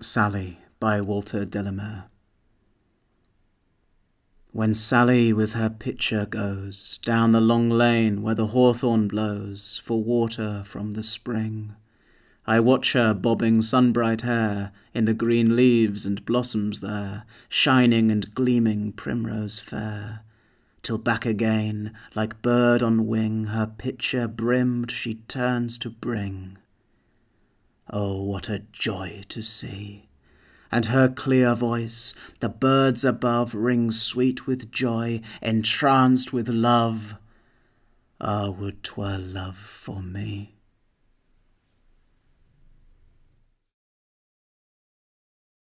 Sallie by Walter de la Mare. When Sallie with her pitcher goes down the long lane where the hawthorn blows for water from the spring, I watch her bobbing sunbright hair in the green leaves and blossoms there, shining and gleaming primrose fair, till back again, like bird on wing, her pitcher brimmed she turns to bring. Oh, what a joy to see! And her clear voice, the birds above, rings sweet with joy, entranced with love. Ah, would 'twere love for me!